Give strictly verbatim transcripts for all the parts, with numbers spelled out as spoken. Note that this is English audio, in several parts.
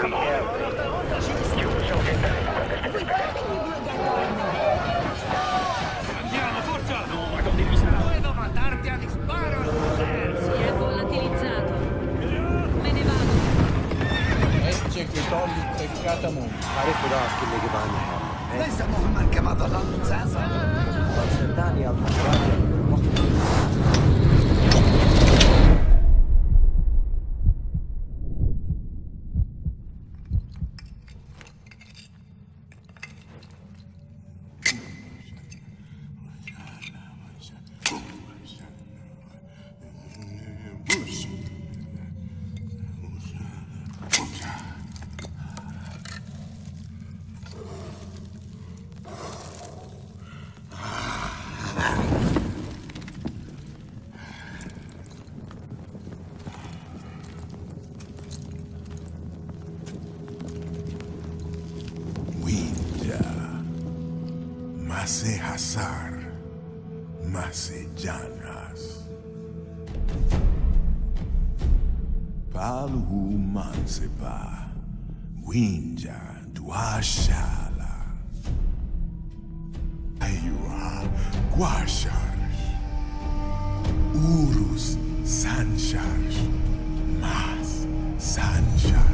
Come on. Andiamo, forza! No, ma continui sta. Dove devo mandarti a disparo? Si è volatilizzato. Me ne vado. Ecce che togli peccata mo. عرفوا ده كل اللي جبانه. ليس مهما كما ظل الزعزع. صدقني يا ابو Mase Hasar, Mase Janas. Palu Mansepa, Winja, Duashala. Ayual, Guashar. Urus, Sanshar. Mas, Sanshar.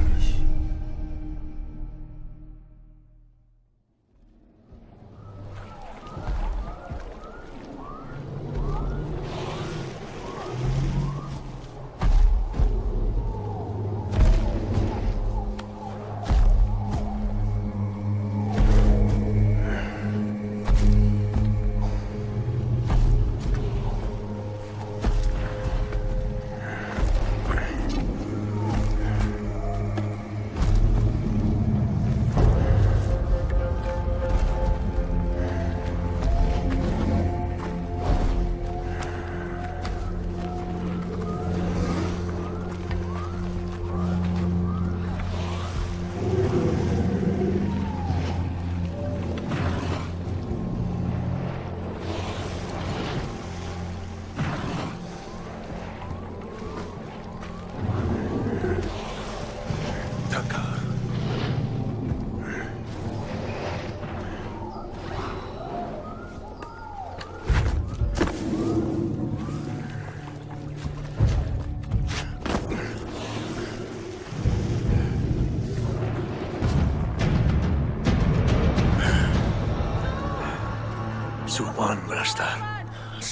Suwan, Rasta.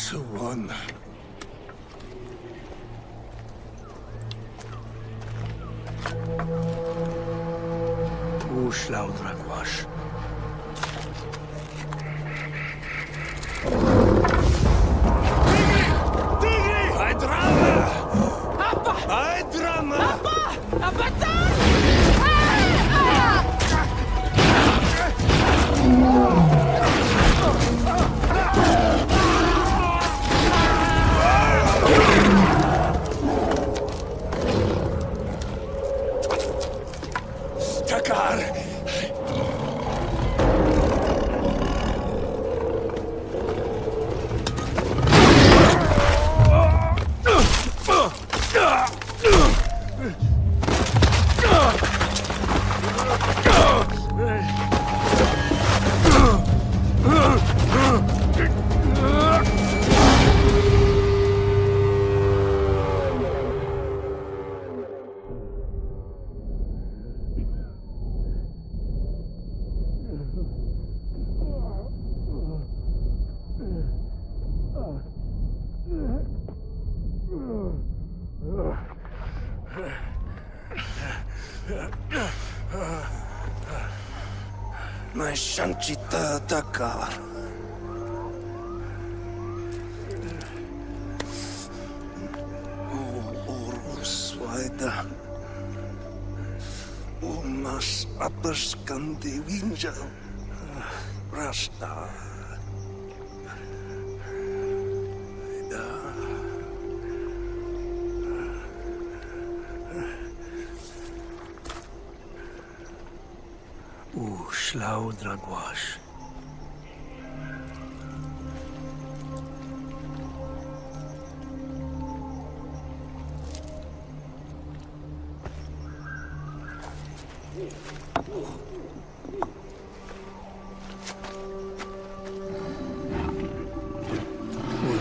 Suwan. Ushlau Dragwash. Sanchita Takar. Urus Vaida. Umas Aperskandi Winja Rasta. Shlau Dragwash. Uno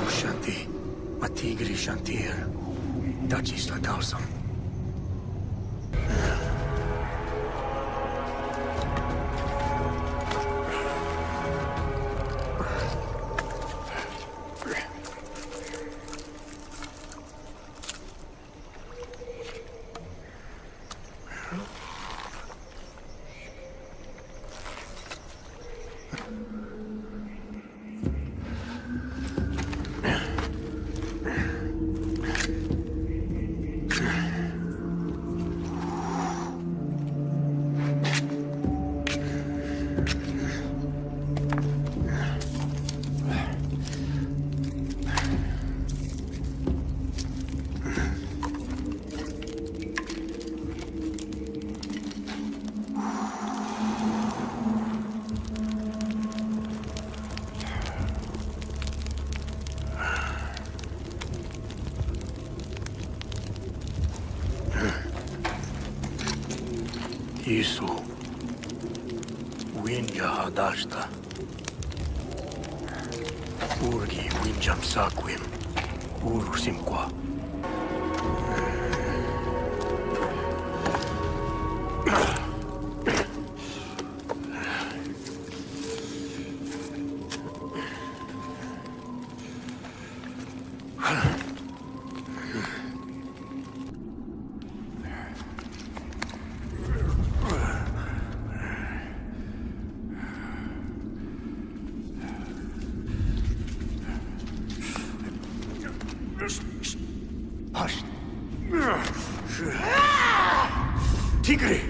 Shanti, ma tigri Shantir, Dutch Isla Dawson. Isso, Winja Hadashta, Urgi Winjam Saquim, Urusimqua. Tigre!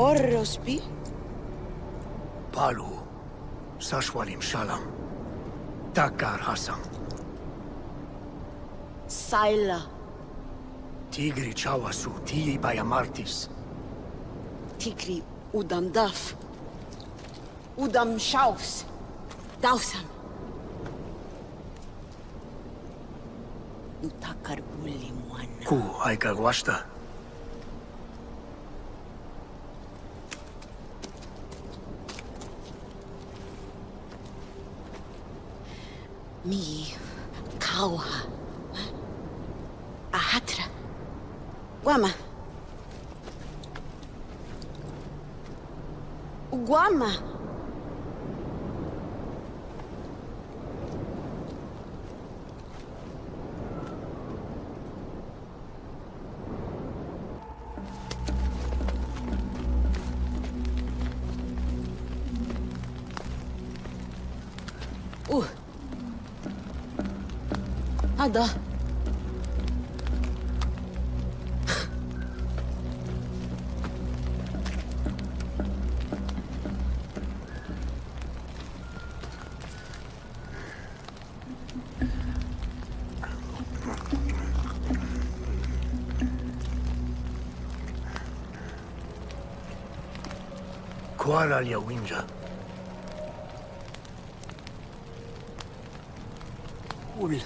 Orrospi? Palu, Sashwalim Shalam, Takar Hassan. Saila. Tigri Chawasu, Tili Bayamartis. Tigri Udam Daf. Udam Shaus. Dausan. Nutakar Ulimuan. Ku Aikagwashta. Mi kauha ahatra guama guama uh هذا quoi là, Lia Winja? قول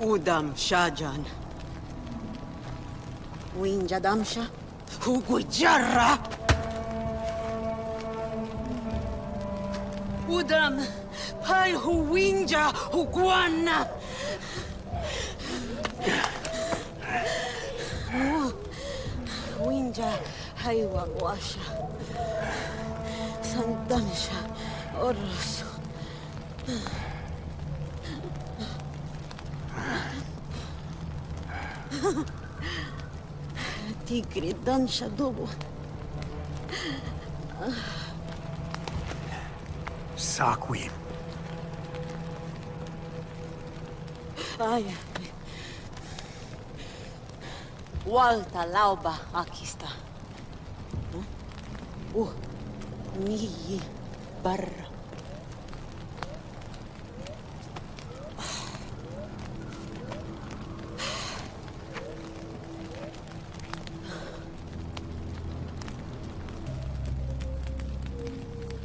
ودمشة جان وينجا دمشة وجرة ودم هاي هو وينجا وقوانا وينجا هاي وقواشة سندمشة أرسو تجري الدنشة دوبو ساكوين آية والتا لوبا أكيستا و ميي برا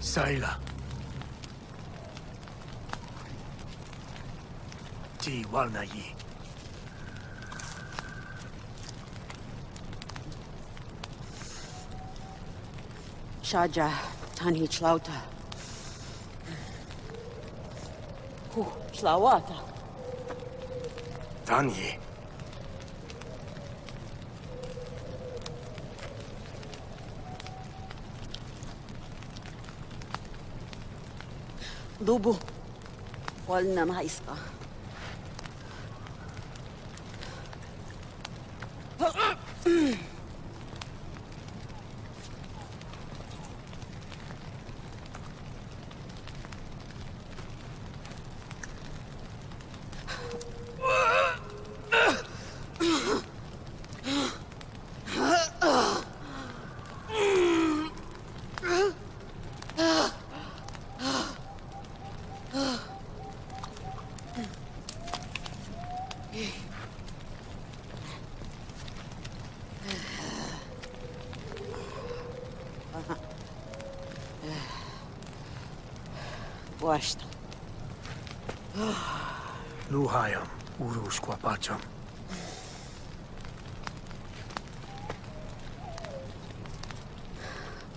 سايلا تي والناي شاجا تاني شلاوتا هو شلاواتا تاني دوبو قلنا ما يسقى واشتا لوهايم وروش كواباتشم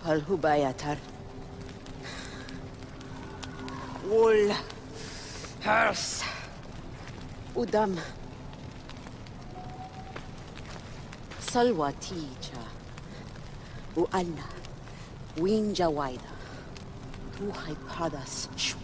بالهباياتر وول هرس ودم صلواتيجا وأنا وينجا وايدا روحي بهدس شوان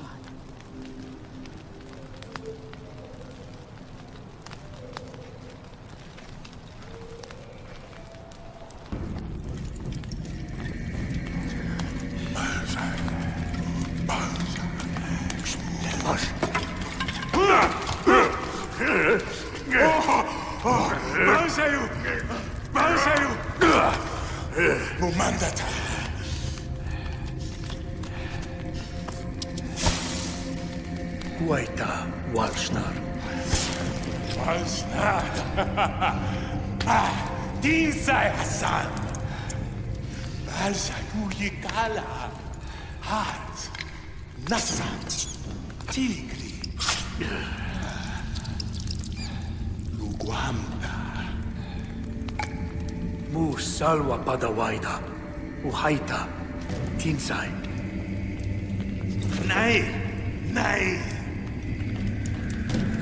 Padawaida, Uhaita, Tinsai. Nay, nay.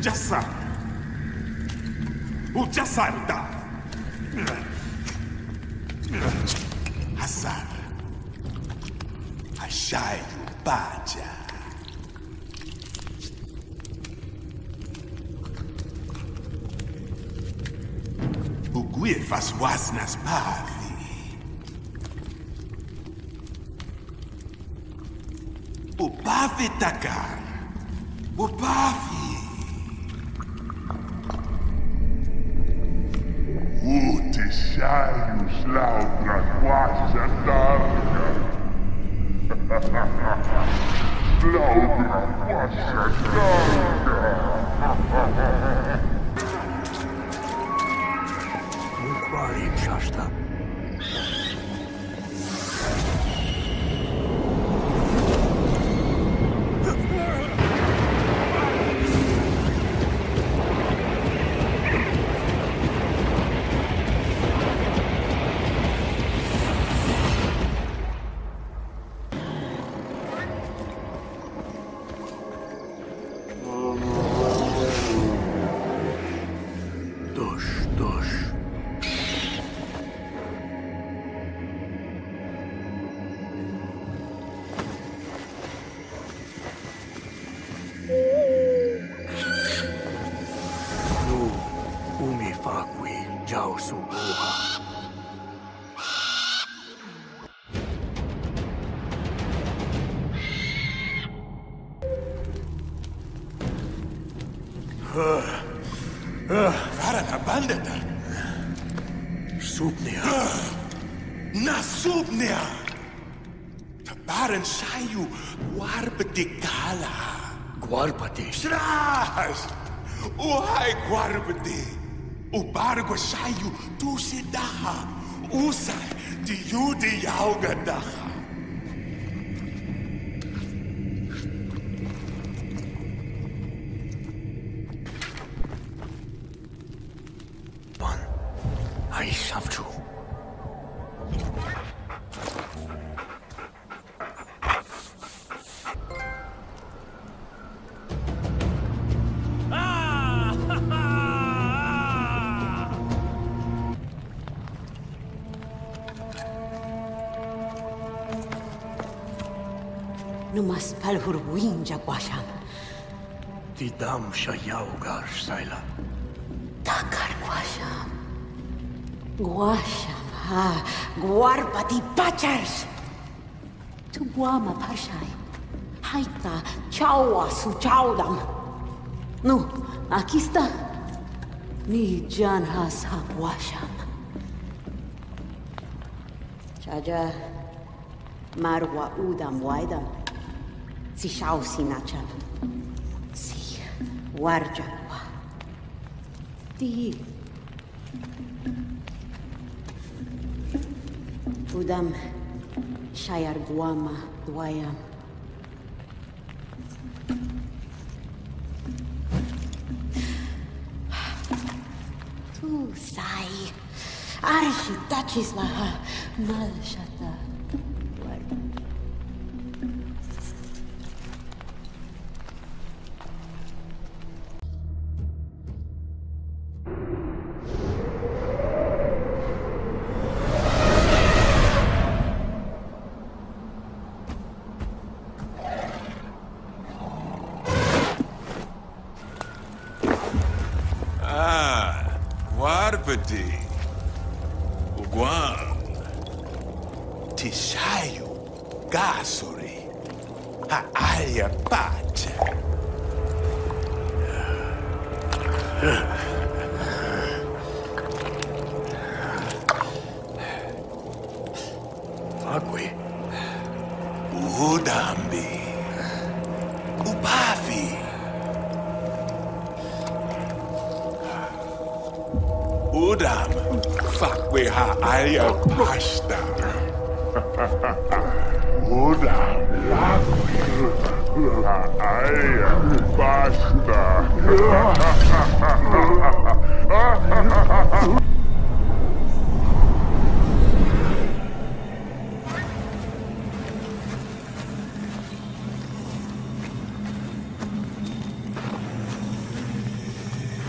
Jassa. Ujassarta. Hassar. Ashai Baja. Uguifas wasnas path. Bafi takar, Bafi. Uti shayu slaudra quasha darga. Slaudra quasha darga. Ukvarim shashta. 话。Farhan abandoned her. Subnia. Na Subnia. Tabaran sayu guarbati kala. Guarbati. Shras. Uhai guarbati. وبارغو شايو توشي داها وسع ديودي ياوغا داها بان اي شافتو Numas palhurbuin jaguasham. Tidam shayaugar saila. Takar guasham. Guasham, ah, guarpati pachers. Tubuama parshai. Haita chawa su chawdam. Nu, akista. Ni janhas haguasham. Chaja. Marwa udam waidam. Si shao si nachal. Si warjawa. Ti. Udam shayar guama duayam. Tu sai. Arshi tachis laha mal shata.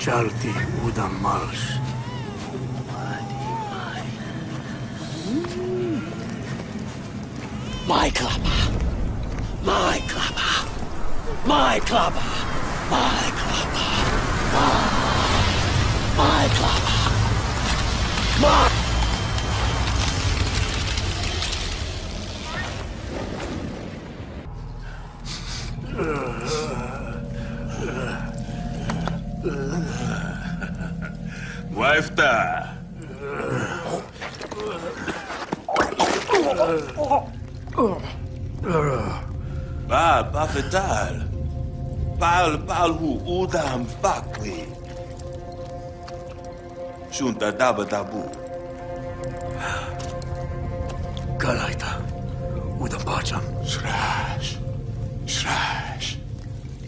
Charti udam mars. My clubber, my clubber, my clubber, my clubber, my clubber, my. Fetal. Pal palhu udam fakwi. Shunta dabatabu. Galaita. Udam pacham. Shrash. Shrash.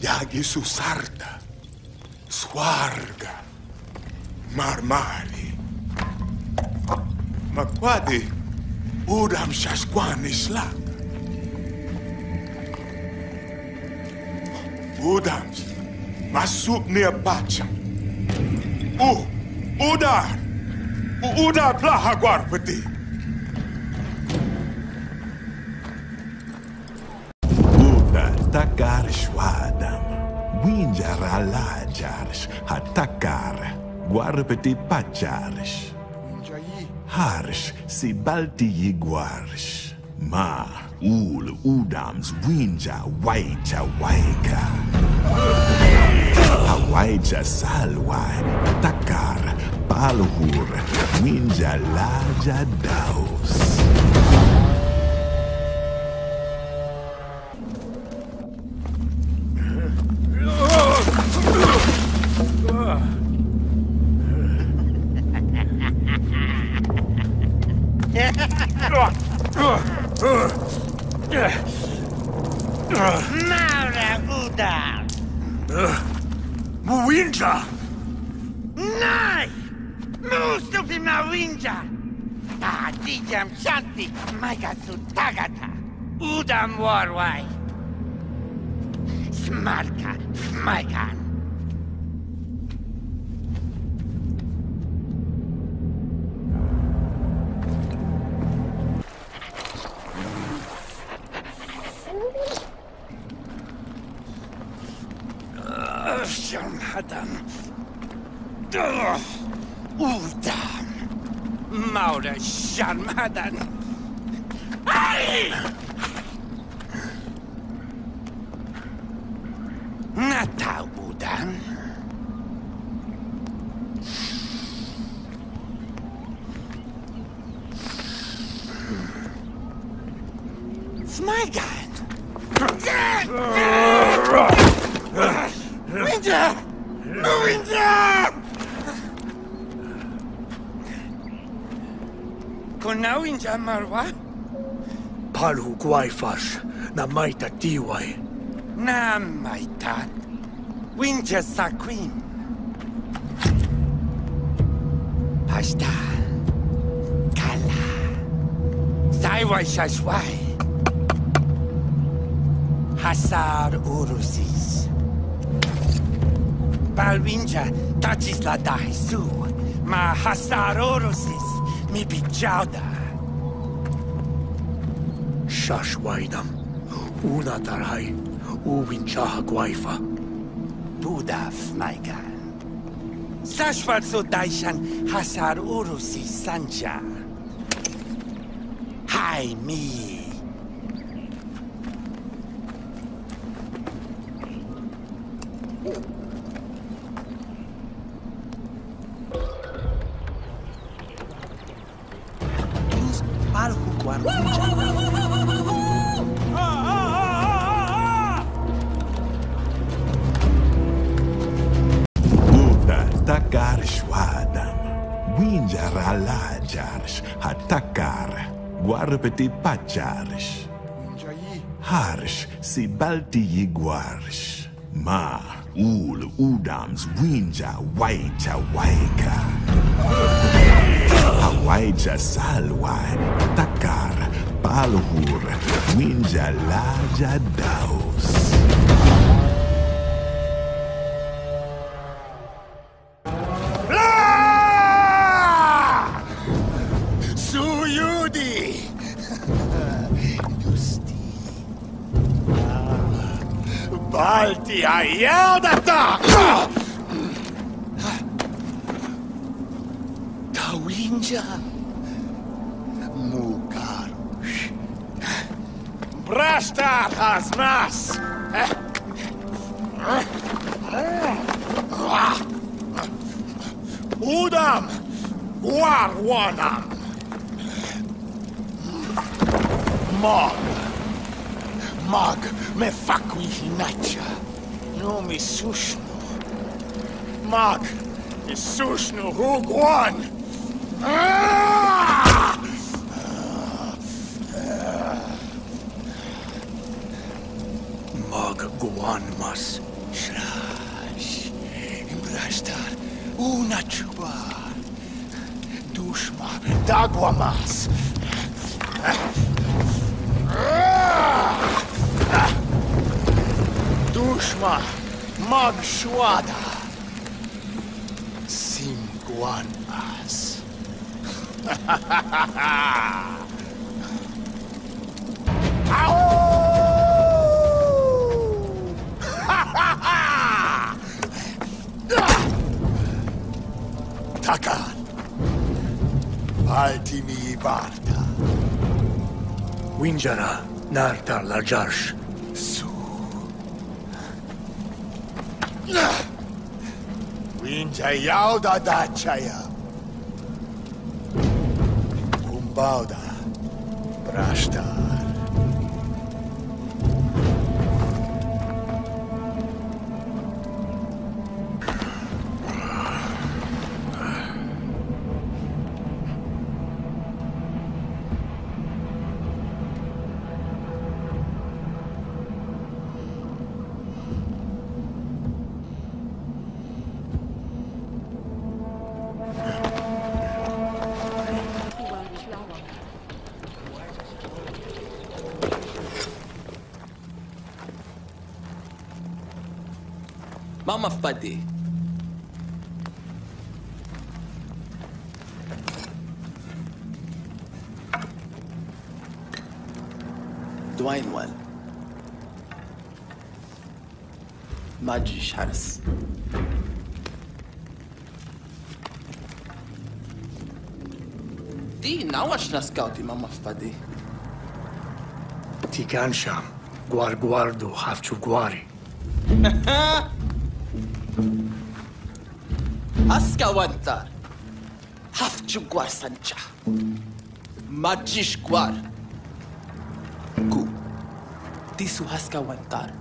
Yagi susarta. Swarga. Marmari. Makwadi. Udam shashkwan islam. Udam, masuk near Bacham. U, Udar, Udar Plahaguar Pati. Udar Takarish Wadam, Winjar Alajarish, Hatakar, Guarpati Pacharish. harsh se balti guarsh. Ma ul udams winja waija waika. Hawaija salwai takar palhur winja laja daus. Mara Udar! Muinja! Nai! Mustupi Mawinja! Adijam Shanti Magasu Tagata! Udam Warwai! Smarka Smagan! Adam, Udam, Maura Sharmadan. Ay! Nata Udam. Smagan. Winter. Winter! Kuna winter marwa? Palu guaifash, na maita tiwai. Na maita. Winter saquin. Pasta. Kala. Saiwai shashwai. Hasar urusis. Palvinja touches la daisu, ma hasarorosis mi pichauda. Shashwaidam, una tarai, uwinchaha guaifa. Tudaf, maiga. Sashwarzo daishan hasarurusis sanja. Hai mi. Takar shwadam, winjar alajarsh, hatakar, guarpeti pacharsh. Harsh si balti guarsh, ma ul udams winja waija waika. Hawaija salwai, takar, palhur, winja laja daus. Balti aiaudata! Tawinja Mugarush Brashtar has nas! Udam Warwanam Mog Mog me fakui hinacha. No mi sushnu. Mog mi sushnu hugwan. Mog guanmas shrash. Imbrashtar unachuba. Dushma dagwamas. Dushma magshwada simguanas. Takan Altimibata. Winjara, Nartar Lajarsh. Su. Winjayauda Dachaya. Kumbauda. Brashta. Mama v pati. دوين وان. ما تجيش حرس. دي ناوش نسكاوتي ماما في بادي. تيكان شام غوار غواردو حافتشو غواري. أسكا وانتار حفتشو غوار سانشا ما تجيش غوار كو تيسو هسكا وانتار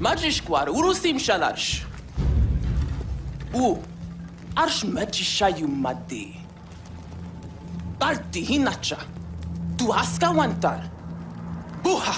ما تجيش غوار وروسيم شالارش و أرش ما تجيشا يوم مادي بارتي هيناتشا تو هسكا وانتار بوها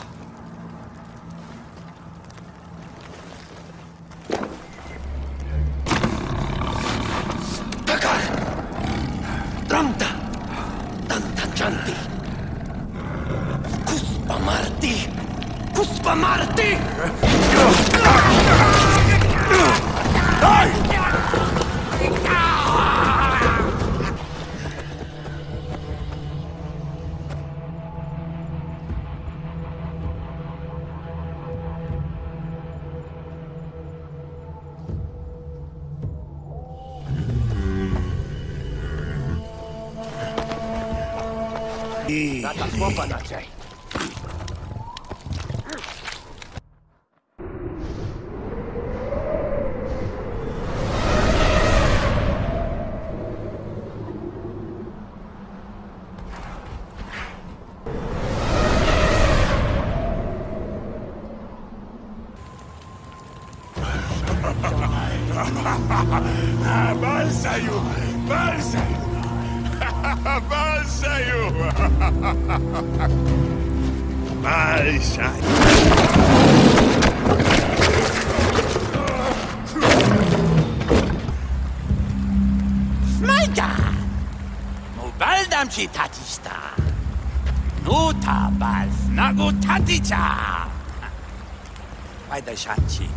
Shanti,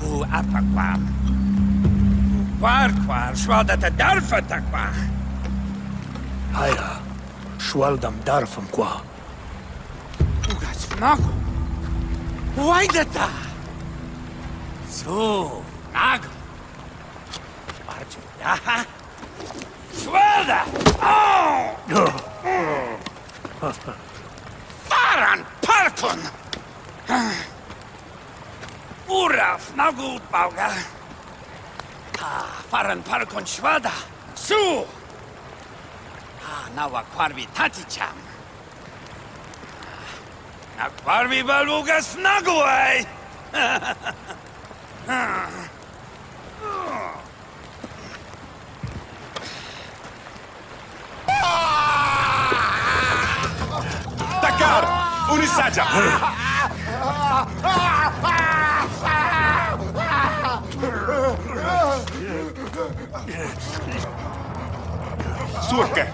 who apaqua, quarquar, shwaldata darfa taqua. Haira, shwaldam darfam qua. Ugas nago, waidata. So nago, marju yaha, shwalda. Oh, faran parkun. Uraf, na gut, Bauga. Ka, fahren Park und Schwada. Zu! Ka, nawa Quarvi Taticham. Na Quarvi Balugas Naguay. Dakar, Unisaja. Surke,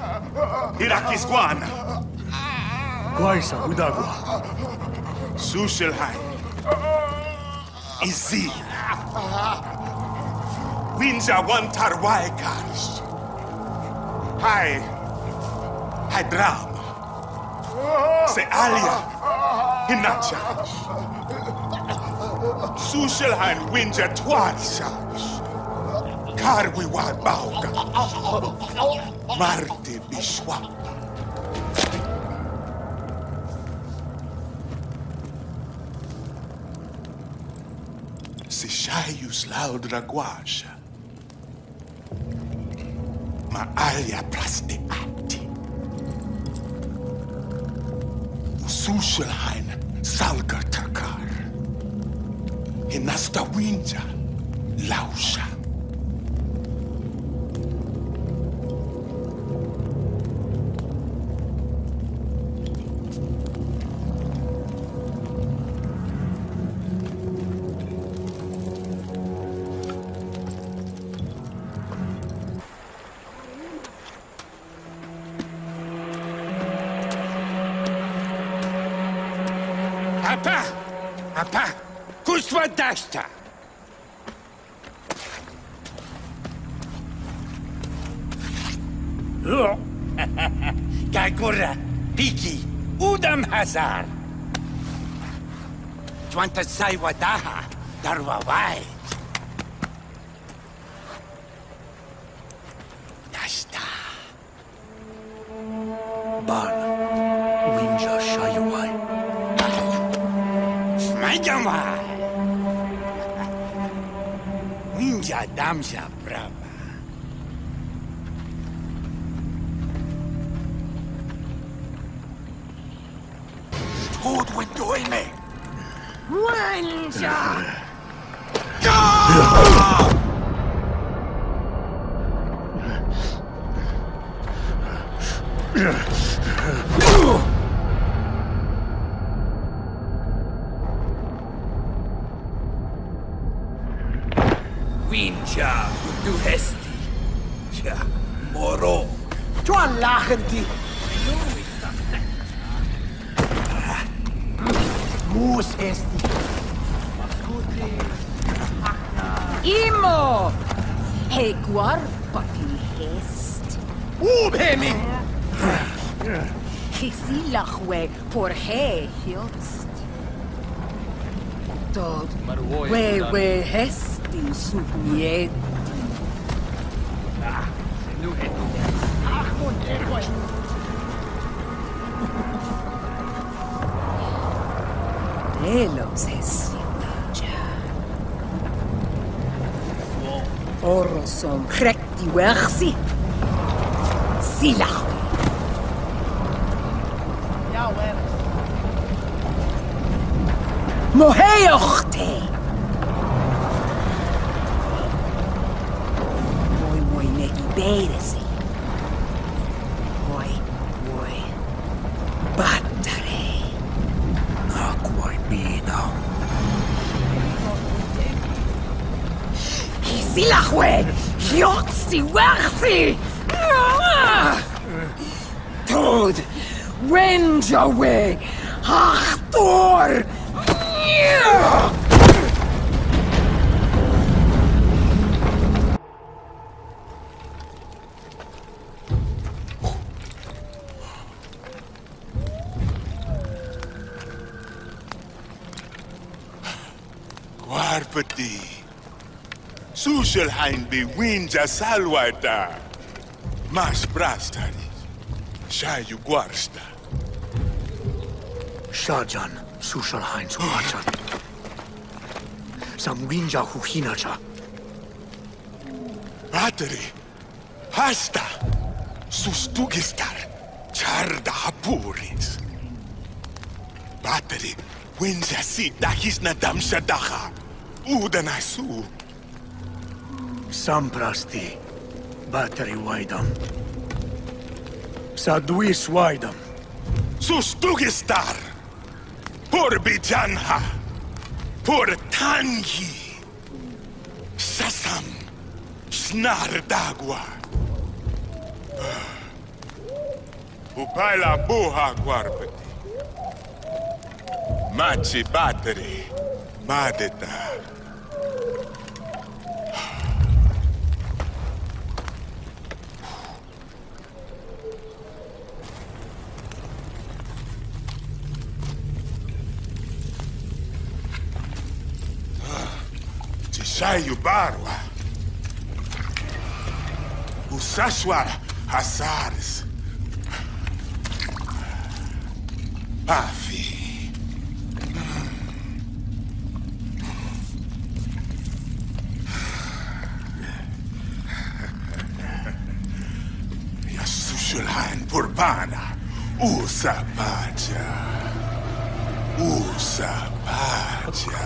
Irakis Guan. Guaisa Udagua. Sushelhai. Izzi. Winja Wantarwaikars. Hai. Hydram. Sealia. Hinacha. Sushelhain Winja Twansha. Harwi warbaoga. Marte bishwa. Se shaius laudra guasha. Ma alia praste atti. Usushelhain salgar takar. Enasta winja lausha. Apa, apa, kuswa dashta. Kagura, piki, udam hazar. Juanta saiwa daha, darwa wai. Dashta. Barn, winja shayuai. Jamal, minja damja brava. Hold with doine. Winja. Go! Winja, du hesti. Tja, moro. Du anlachenti. Mus hesti. Imo. He guarpati hest. Ubemi. Kisilachwe por he hilst. Dod. We we hest. Subietti. Ah, nu e tu. Ah, mon eroi. Elos es già. Oro son recti versi. Sila. Ja, wer. Moheochte. Beidersi. Oi, oi. Battere. Acquai bina. Chi si la hue? Chiozzi, wersi! Tod, wenjawe, achtor! Warpati, Sushelhain be winja salwata, mas brastani, shayu guarsta. Shajan, Sushelhain suacha, sam winja huhinacha. Bateri, hasta, sustugistar, charda hapuris. Bateri, winja sita hisna damshadaha. Udanasu. Sam prasti, bateri wajdam. Sadwis wajdam. Sustugistar. Por bijanha. Por tangi. Sasam. Snardagua. Upaila buha guarpeti. Machi bateri. Madeta. Sai o barba. Usashwara Hasares. Pafi. Yasushulhan Purbana. Usapaja. Usapaja.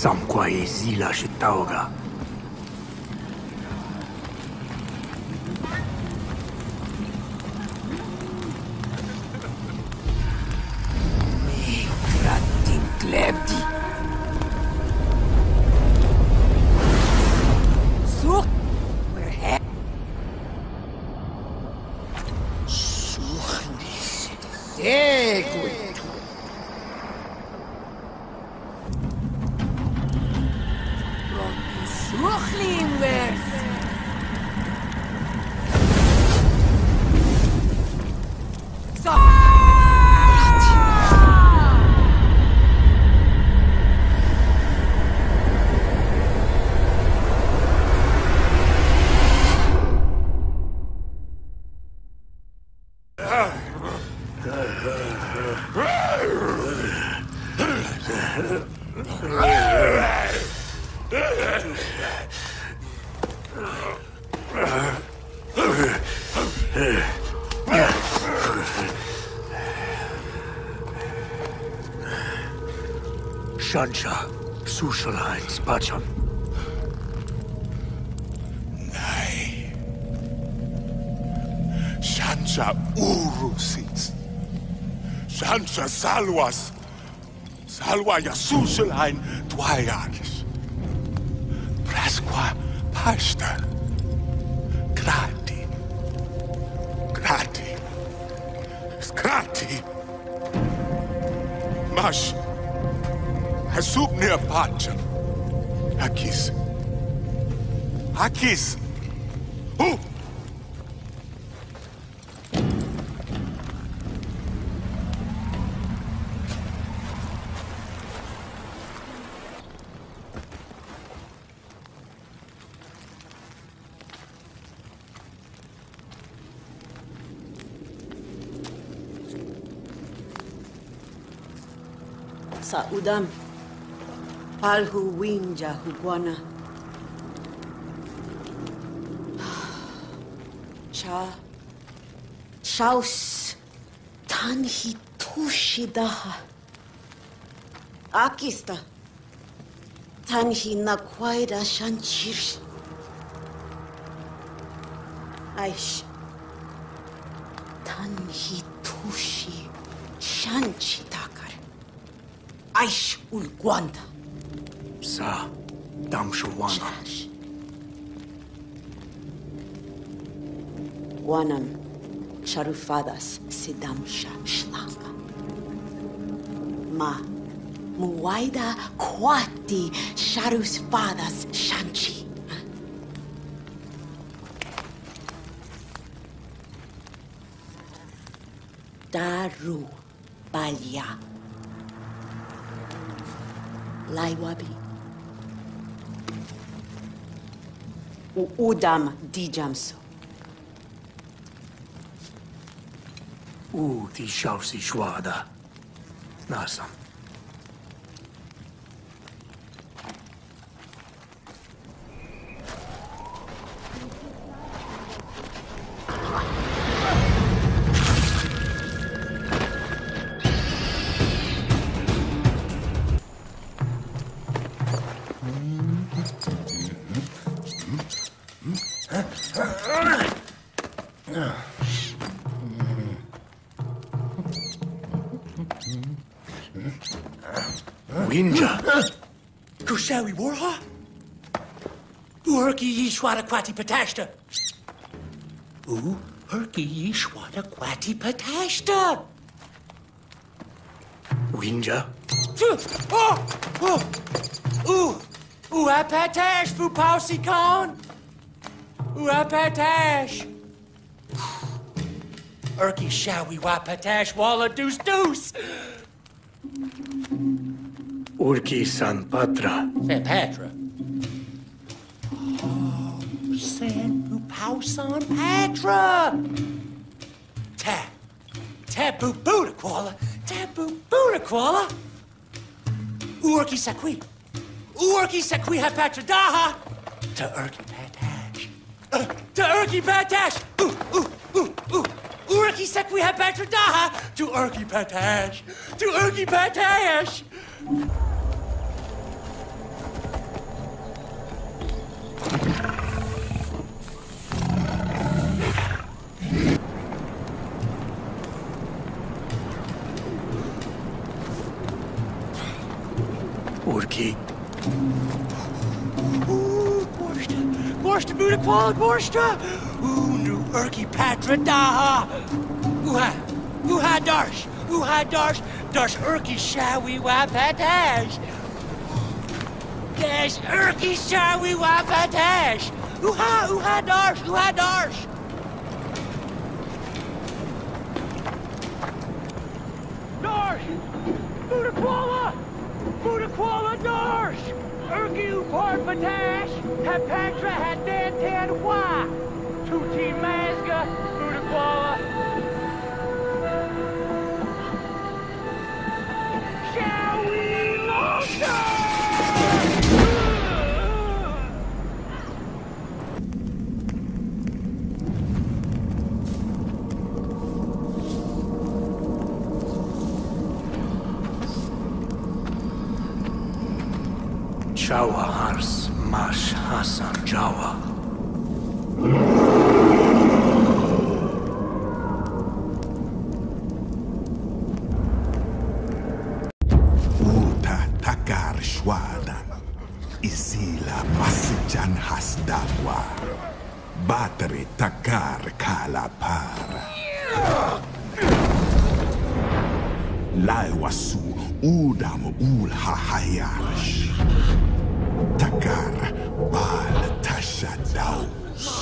Samkwa ezila shitaoga. Shancha, Sushalheim, Spacham. Nein. Shancha Urusitz. Shancha Salwas. Salwa ja Sushalheim, Dwajanisch. Prasqua Pashta. Grati. Grati. Skrati. Masch. Hasub near Pacha. Akis. Akis. Who? Saudam. Alhu winja hukwana. Cha. Chaus. Tanhi tushidaha. Akista. Tanhi nakwaida shanchir. Aish. Tanhi tushi shanchitakar. Aish ulguanda. Sa, damshuwana. Wanam, charufadas sidamsha shlaka. Ma, muwaida kwati charufadas shanchi. Daru balya. Laiwabi. Udam dijamso. U ti šausi švada. Nasam. Kushawi warha? Uherki yishwada kwati patashta. Uherki yishwada kwati patashta. Winja. Oh! Oh! Ooh! Ooh, a patash, Fupausikon! Ooh, a patash! Erky shawi wa patash walla deuce deuce! Urki San Patra. San Patra? Oh, San Pupau San Patra! Tap. Tapu Buddha Kuala. Tapu Buddha Kuala. Urki Sakui. Urki Sakui ha Patra daha. To Urki Patash. Uh, to Urki Patash. Ooh, ooh, ooh, ooh. Urki Sakui ha Patra daha. To Urki Patash. To Urki Patash. Urki. Ooh, Borsta. Borsta Budakwal, Borsta. Ooh, new Urki Patra daha. Uha. Uha Darsh. Uha Darsh. Dash Urki shawi wa patash. Dash Urki shawi wa patash. Uha, uha darsh, uha darsh. Darsh! Budakwala! Budakwala darsh! Urki upar patash! Hapatra hadantan wa! Tuti mazga, Budakwala! Jawa Ars Mash Hassan Jawa. Uta Takar Shwadan Isila Masijan Hasdagwa Batri Takar Kalapara Laiwasu Udam Ulha Hayash Takar Bal Tashadaus.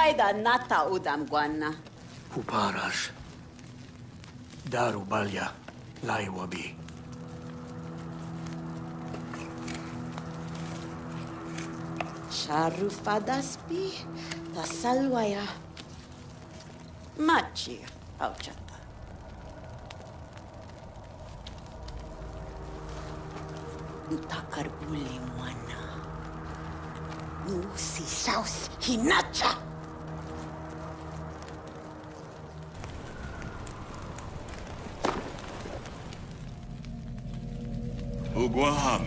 majd a nata udam guanna. Kupáras. Daru balja. Laiwabi. Sarufadaspi. Ta salvaja. Machi. Auchat. Utakarbuli mwana. Nusi saus hinacha. Uguaham.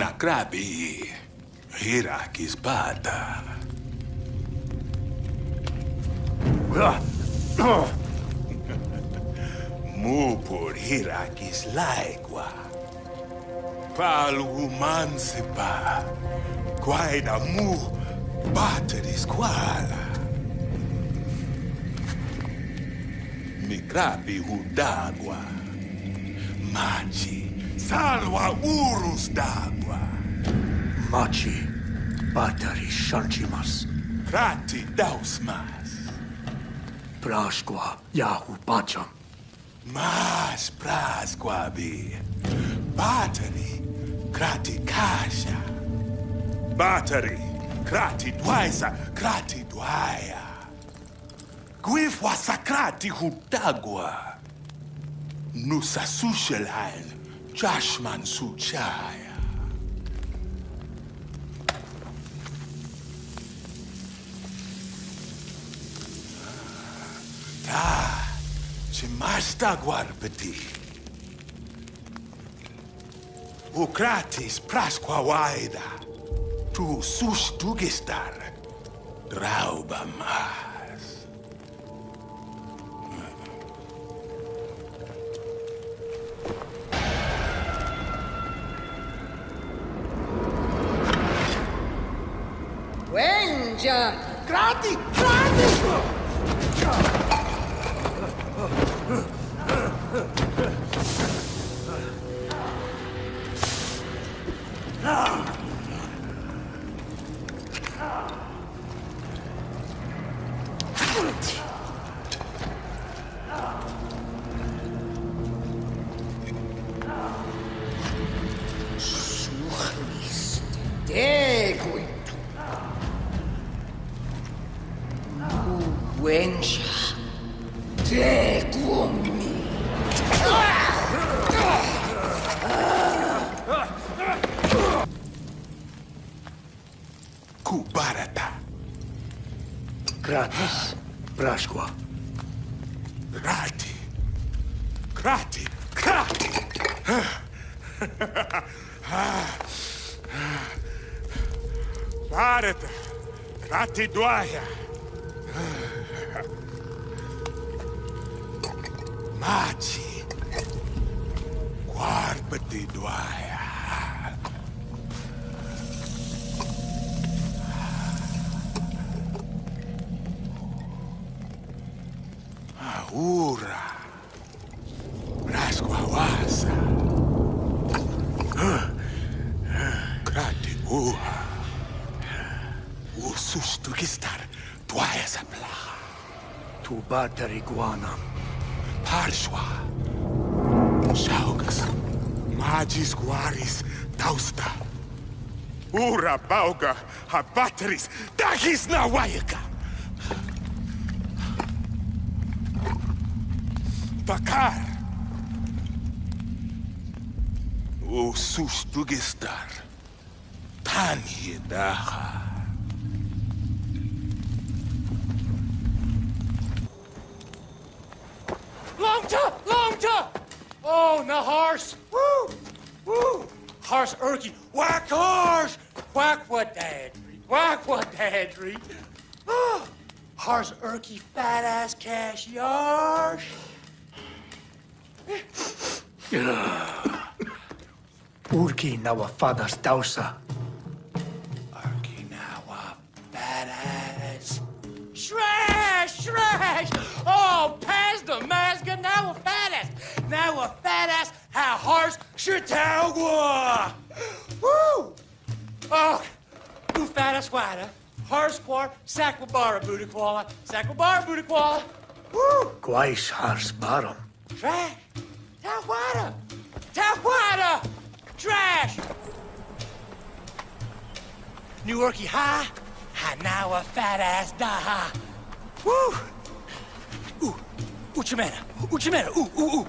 Nakrabi hirakis bada. Mupur hirakis laigua. Palu mansipa. Guaida mu bateris kuala. Mikrabi hudagua. Machi salwa urus dagua. Machi bateris shanchimas. Krati dausmas. Prashqua yahu pacham. Mas prasquabi, battery, krati kasha, battery, krati dwaisa, krati dwaya, guifwa sakrati hutagwa, nusa sushelhain, jashman suchaya. Ta. Masta guarbeti. Ukratis prasqua waida. Tu sus dugistar. Drauba mas. Wenja! Krati! Krati! Dwaya. Machi. Guarbati Dwaya. Ahura. Rasquawasa. Krati Uha. Sus tu gistar, tuaya sapla. Tu bateri guanam. Parshwa. Shaugas. Magis guaris tausta. Ura bauga, ha bateris, dagis na wayaka. Bakar. O sus tu gistar. Tani daha. Longta! Longta! Oh, na horse! Woo! Woo! Horse Erky! Whack horse! Whack what dadry! Whack what dadry! Oh, horse Erky fat ass cash yarsh! Urki nawa fadas tausa. Urki nawa fat ass. Shrash! Shrash! Oh, pass the masker, now a fat ass! Now a fat ass, how horse should tell. Woo! Saraswata, Harsquar, Sakwabara, Budakwala, Sakwabara, Budakwala. Woo! Gwaish Harsbaram. Trash. Tawada. Tawada. Trash. New Yorkie high. Hanawa fat ass daha. Woo! Ooh. Uchimena. Uchimena. Ooh, ooh, ooh.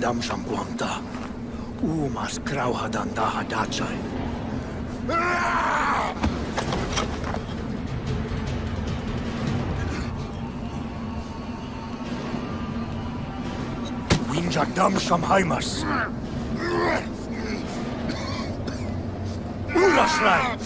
Dam Shamguanta, U mas Krauhadan daha dachai. Winja Dam Shamheimas. Ulasrai.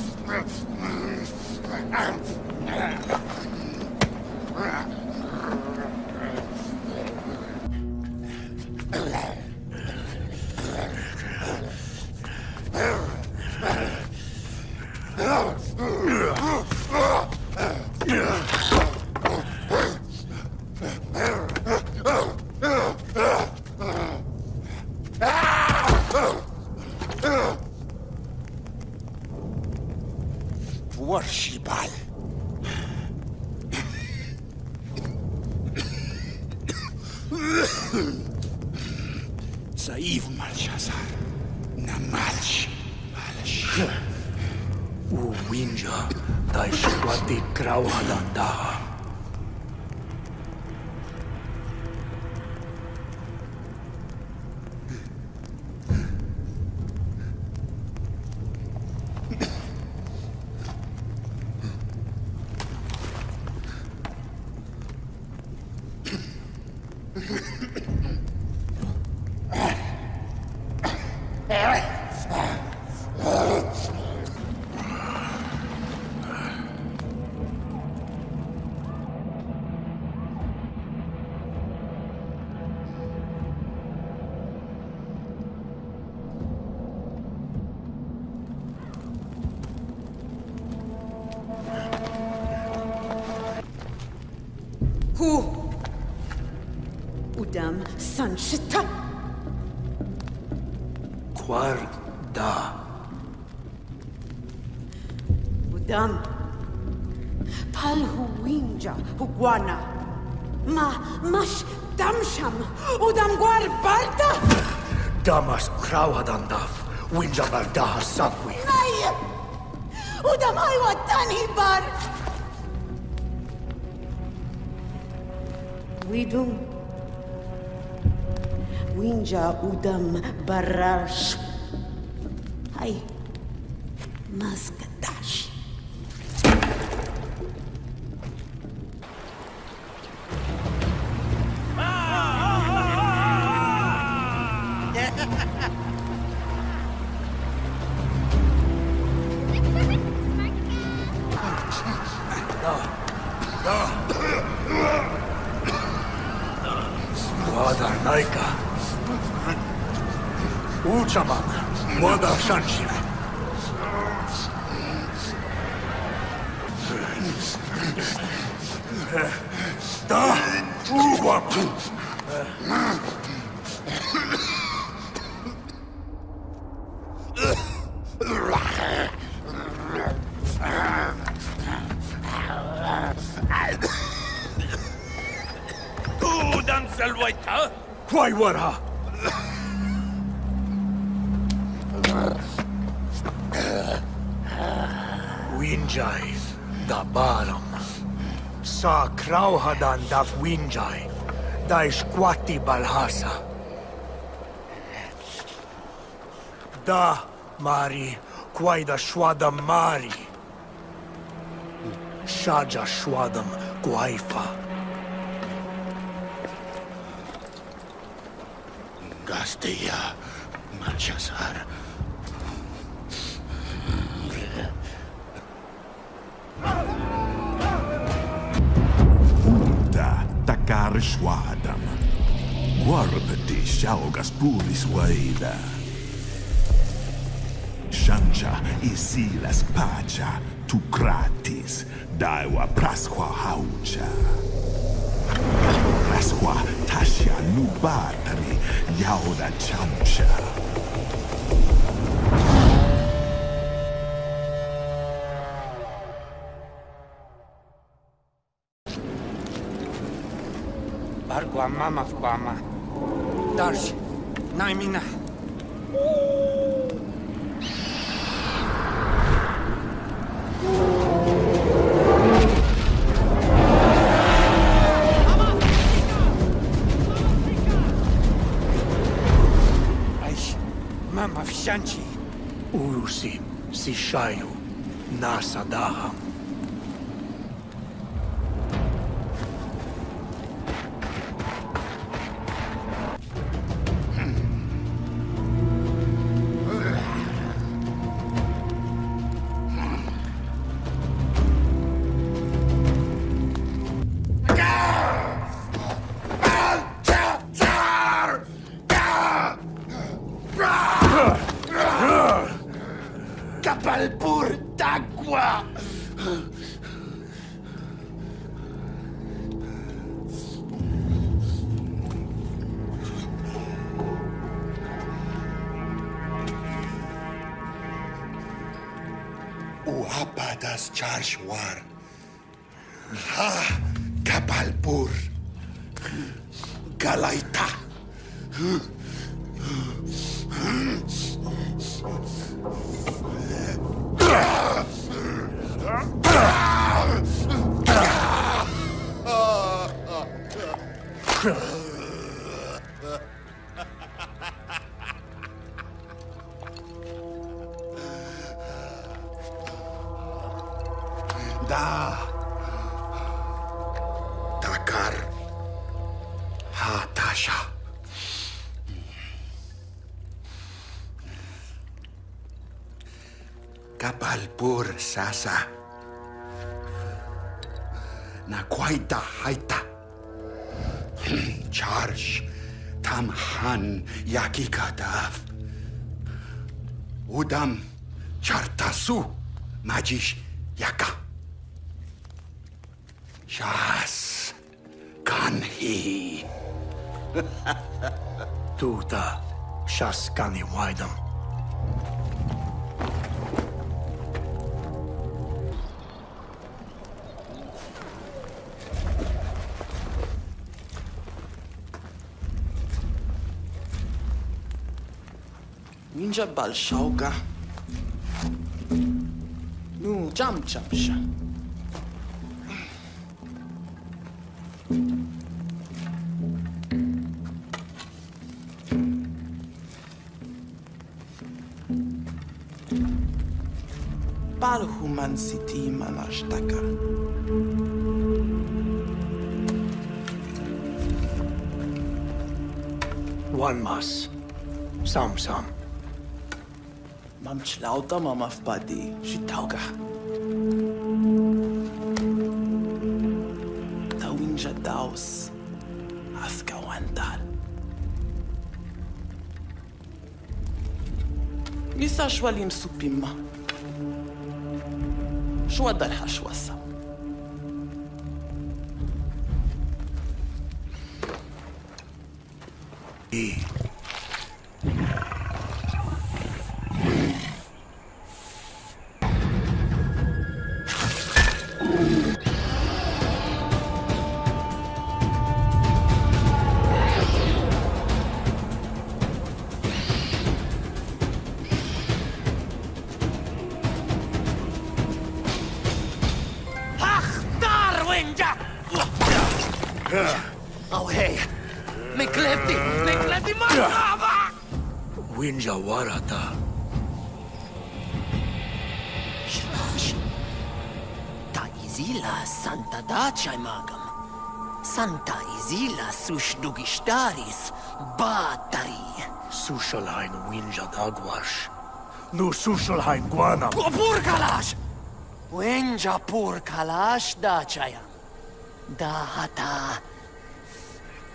Sanchita Guarda Udam Palhuinja Huguana Ma Mash Damsham Udam Guar Barda Damas Krauadandaf Winja Bardaha Sakwi Nay Udam Iwa Tanibar We do Winja Udam Barash. Hai Maskadash. Why were her? Winjai da baram. Sa krauhadan da winjai. Da squati balhasa. Da mari quai da shwadam mari. Shaja shwadam guaifa. Gasteya Manchasar. Da takar shwadam. Guarbeti shaugas pulis waida. Shanja isilas pacha tu gratis daiwa prasqua haucha. Prasqua tasha nubatani yauda chamcha. Mama Fama Darsh Naimina Aish Mama Fshanchi Urusi Sishayu Nasadaham Charshwar. Ha! Kapalpur. Galaita. Sasa na kwaita haita charge tamhan yakikata udam chartasu majish yaka shas kanhi tuta shas kani waidam Ninja balshauga. Nu jam chamsha. Balhuman city manashtaka. One mas. Sam sam. Mamch lauter mama fbadi, shitauga. Tawinja daus, aska wandar. Isa shwalim supima. Shwadar hashwasa. E. وين جوارتها؟ شراش تا إزيلا سانتا داتشاي ماغم سانتا إزيلا سوش دوغشتاريس باتاري سوشالهاين وين جاداغواش نو سوشالهاين غوانا بوركالاش وين جا بوركالاش داتشايا دا هاتا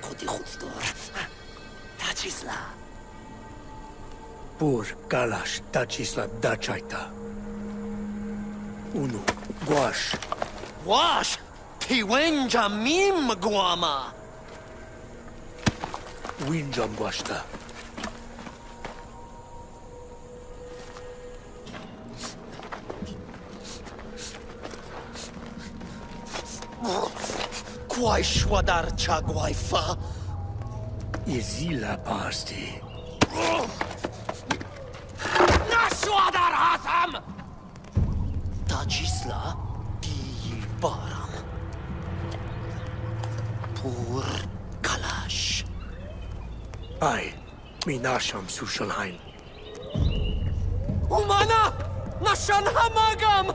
كودي خودستور داتشيسلا Pur kalash tacis la dachaita. Unu guash. Guash? Ti wenja mim guama. Winjam guashta. Quai shwadar cha guaifa. Izila pasti. شوادار هاسم تاجيسلا بي بارم بور كلاش اي ميناشم سوشلهاين ومانا نشان هماغم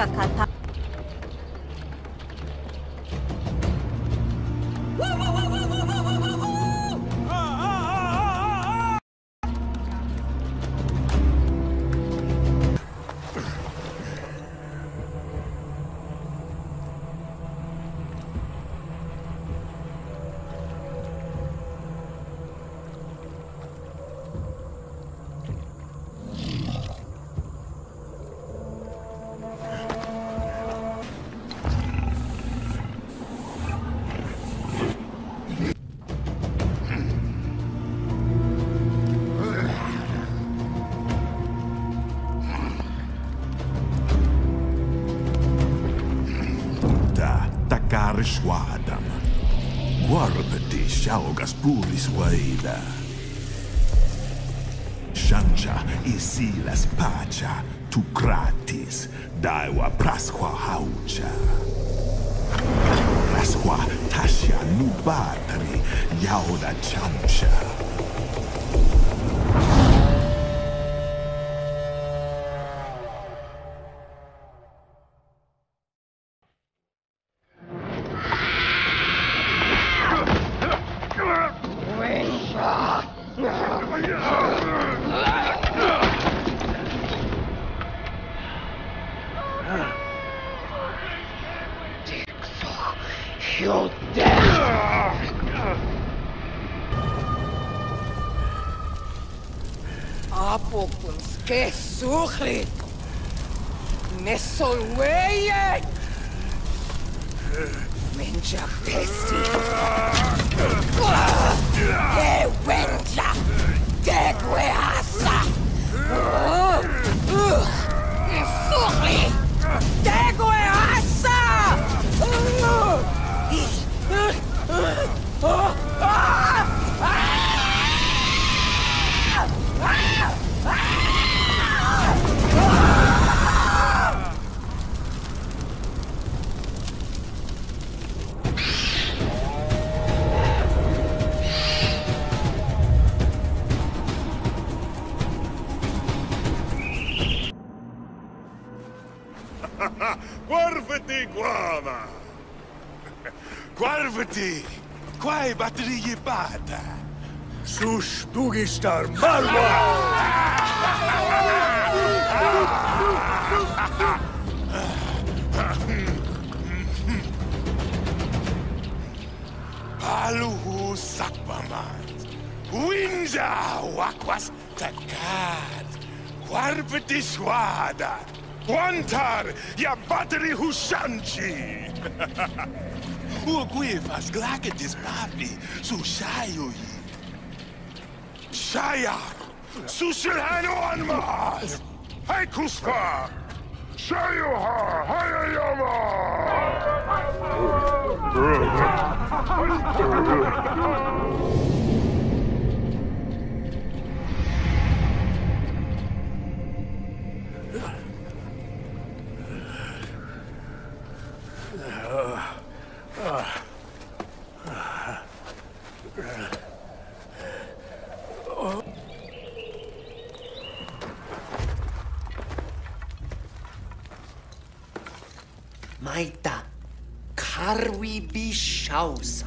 Kakata. Švādam, varbetīs šaugas pūlis vaidā. Šanča izsīlas pāča, tu krātis, daiva praskva hauča. Praskva tašja nu bātari, jauda čanča. Suš dugistar malva! Aluhu sakbamans, winja wakwas takad, warpetishwada, wantar ya battery hushanchi. Uguivas glaketis papi, sushayu shayar, sushilhanu anmas, haikuska, shayuha, hayayama. Maita Karwi Bishausa.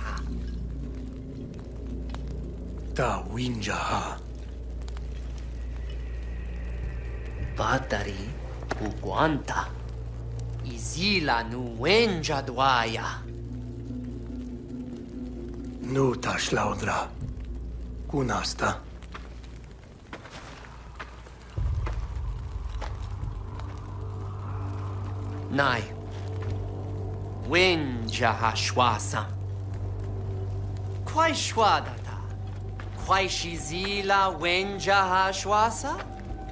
Ta winjaha. Batari uguanta. Izila nuenja dwaya. Nu tash laudra. Kunasta. Nai. Winjaha shwasam. Kwai shwada. Kwaishizila wenjaha shwasa?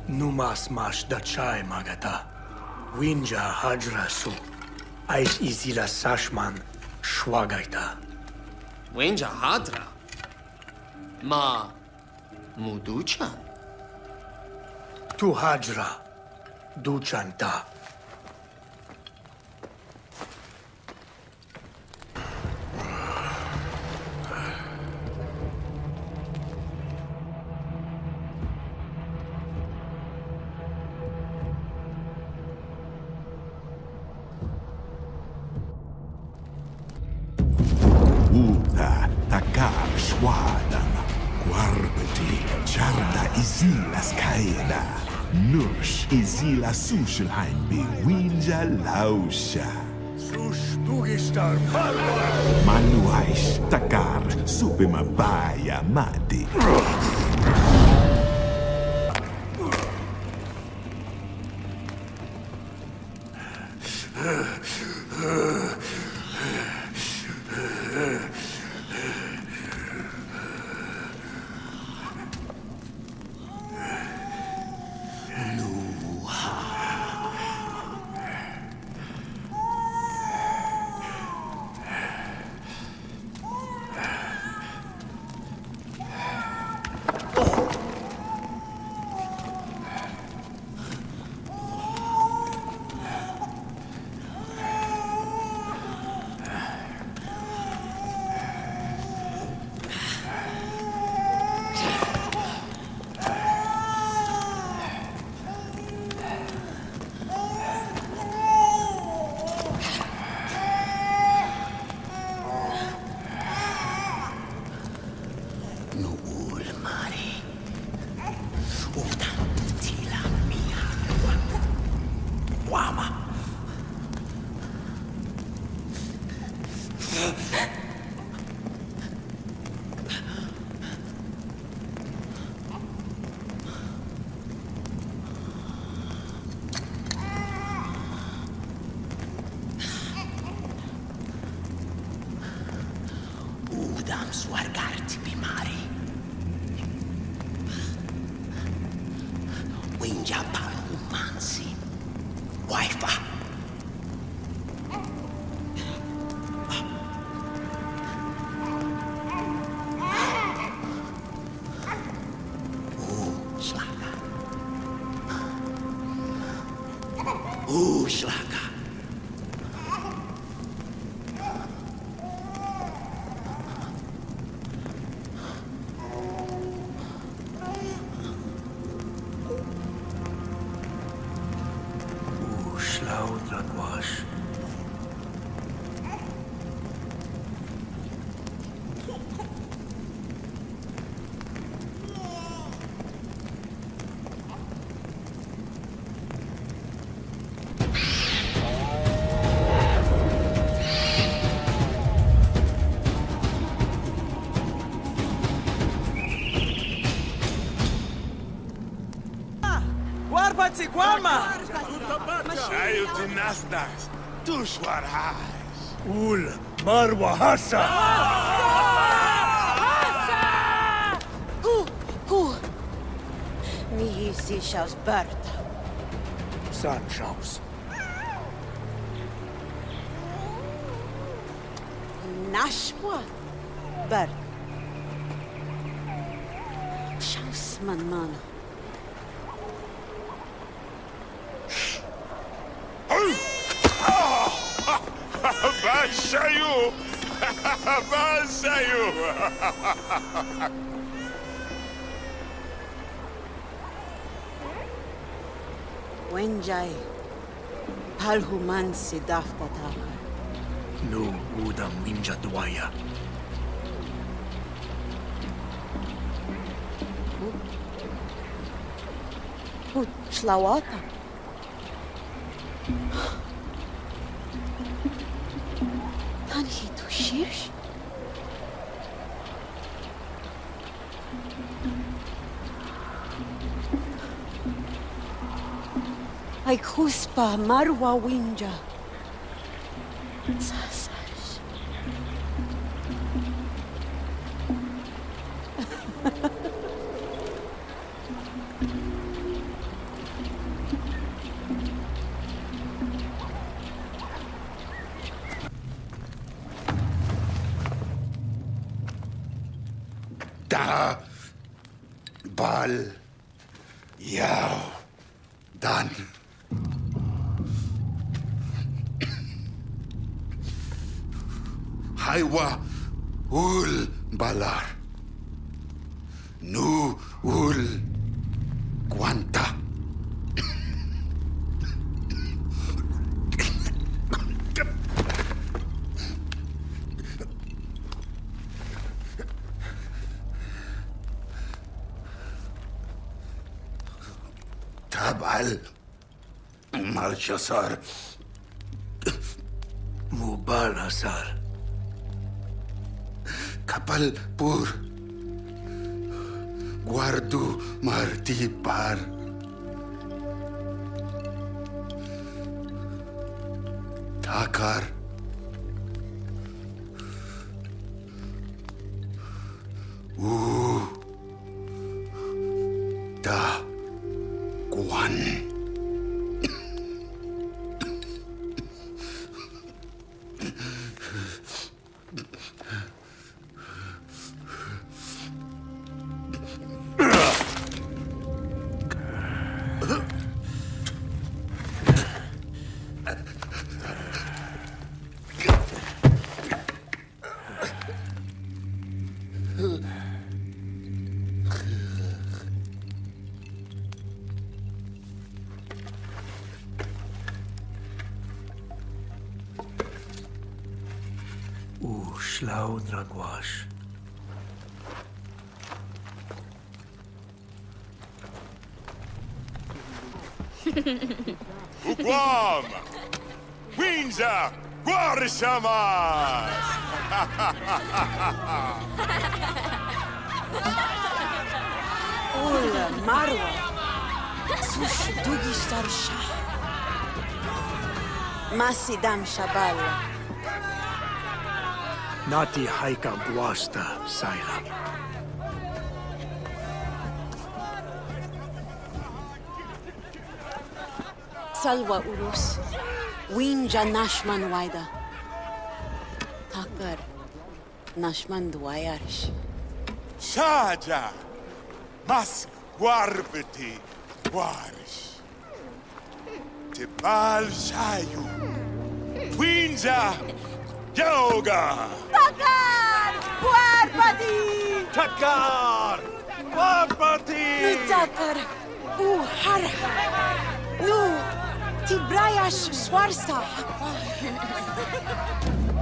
Numas mash dachai magata. Winja hajrasu. Aish izila sashman shwagaita. Winja hadra? Ma muduchan? Tu hajra duchanta. Izila Sushelheim bewinja lausha. Sush tugistar palwa. Manuais takar subima baia mati. Kłama! Ayuti nasdas, tushwar haj. Ul Marwa hasa! Hasa! Hu, hu. Mihi si shaus barta. San shaus. Nashwa barta. Shaus man mana. Bashayu! Bashayu! Wenjai, palhuman si daftatar. No udam winja dwaya. Put slawata. Ay kuspa marwa winja. Sasash. Da bal yao dan. Aywa ul balar. Nu ul guanta. Tabal Malchasar Mubalasar. Kapalpur Guardu Martipar Thakar U Da Guan. Lau Draguash. Uquam! Winza! Guarishama! Ola Marwa! Sush Dugistar Shah! Masidam Shabala! Nati haika buasta saira. Salwa urus. Winja nashman waida. Takar nashman dwayarsh. Shaja mas guarbeti guarish. Tibal shayu. Winja yoga. Takar! Guarpati! Takar! Guarpati! Nitakar! Uhar! Nu! Tibrayash swarsa!